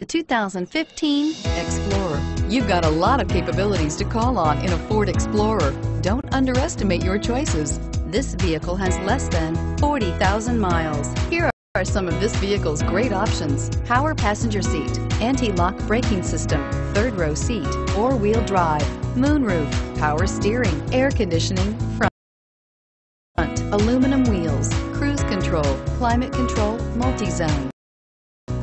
The 2015 Explorer. You've got a lot of capabilities to call on in a Ford Explorer. Don't underestimate your choices. This vehicle has less than 40,000 miles. Here are some of this vehicle's great options: power passenger seat, anti-lock braking system, third row seat, four-wheel drive, moonroof, power steering, air conditioning, front, aluminum wheels, cruise control, climate control, multi-zone.